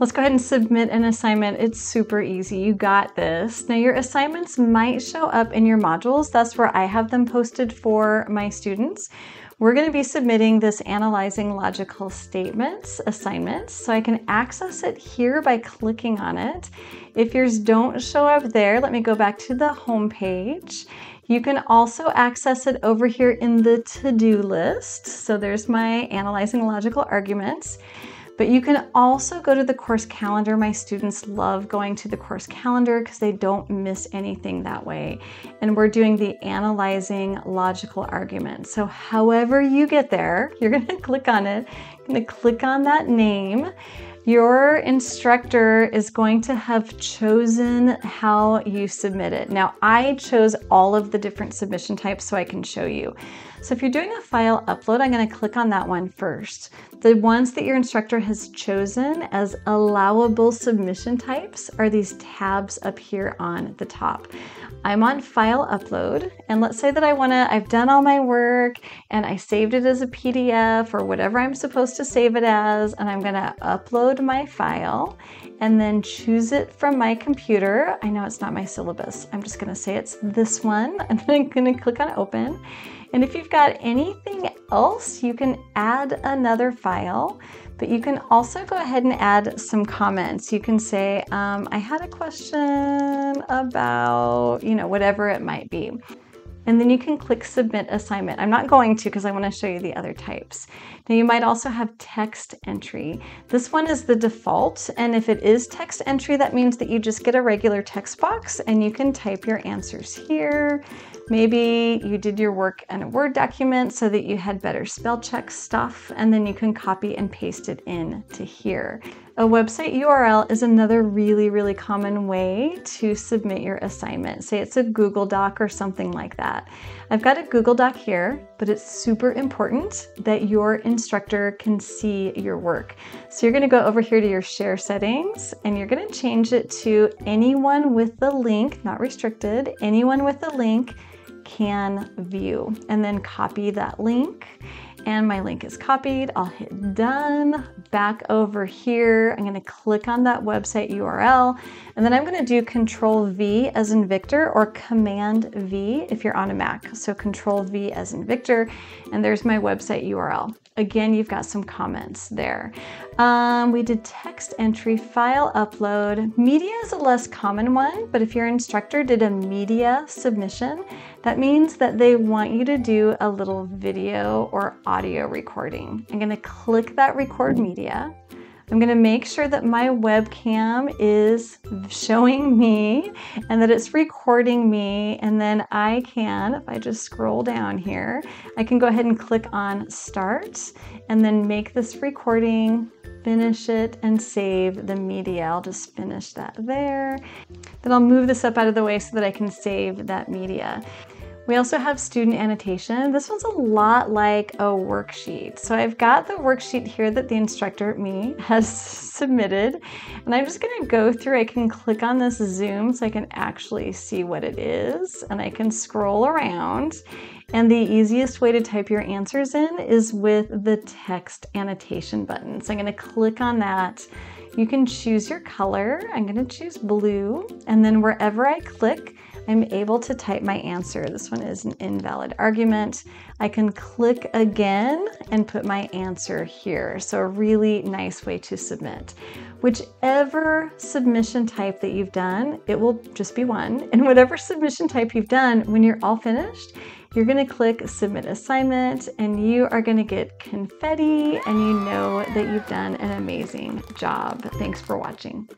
Let's go ahead and submit an assignment. It's super easy. You got this. Now your assignments might show up in your modules. That's where I have them posted for my students. We're going to be submitting this Analyzing Logical Statements assignment, so I can access it here by clicking on it. If yours don't show up there, let me go back to the home page. You can also access it over here in the to-do list. So there's my Analyzing Logical Arguments. But you can also go to the course calendar. My students love going to the course calendar because they don't miss anything that way. And we're doing the Analyzing Logical Arguments. So however you get there, you're gonna click on it, you're gonna click on that name. Your instructor is going to have chosen how you submit it. Now, I chose all of the different submission types so I can show you. So if you're doing a file upload, I'm going to click on that one first. The ones that your instructor has chosen as allowable submission types are these tabs up here on the top. I'm on file upload, and let's say that I've done all my work and I saved it as a PDF or whatever I'm supposed to save it as, and I'm going to upload my file and then choose it from my computer. I know it's not my syllabus. I'm just going to say it's this one, and then I'm going to click on open. And if you've got anything else, you can add another file, but you can also go ahead and add some comments. You can say, I had a question about, whatever it might be. And then you can click Submit Assignment. I'm not going to because I want to show you the other types. Now you might also have text entry. This one is the default, and if it is text entry, that means that you just get a regular text box and you can type your answers here. Maybe you did your work in a Word document so that you had better spell check stuff, and then you can copy and paste it in to here. A website URL is another really, really common way to submit your assignment. Say it's a Google Doc or something like that. I've got a Google Doc here, but it's super important that your instructor can see your work. So you're gonna go over here to your share settings, and you're gonna change it to anyone with the link, not restricted, anyone with the link can view, and then copy that link. And my link is copied. I'll hit done. Back over here, I'm gonna click on that website URL, and then I'm gonna do Control V as in Victor, or Command V if you're on a Mac. So Control V as in Victor, and there's my website URL. Again, you've got some comments there. We did text entry, file upload. Media is a less common one, but if your instructor did a media submission, that means that they want you to do a little video or audio recording. I'm gonna click that record media. I'm gonna make sure that my webcam is showing me and that it's recording me, and then I can, if I just scroll down here, I can go ahead and click on start and then make this recording, finish it, and save the media. I'll just finish that there. Then I'll move this up out of the way so that I can save that media. We also have student annotation. This one's a lot like a worksheet. So I've got the worksheet here that the instructor, me, has submitted. And I'm just gonna go through, I can click on this zoom so I can actually see what it is. And I can scroll around. And the easiest way to type your answers in is with the text annotation button. So I'm gonna click on that. You can choose your color. I'm gonna choose blue. And then wherever I click, I'm able to type my answer. This one is an invalid argument. I can click again and put my answer here. So a really nice way to submit. Whichever submission type that you've done, it will just be one. And whatever submission type you've done, when you're all finished, you're gonna click Submit Assignment, and you are gonna get confetti, and you know that you've done an amazing job. Thanks for watching.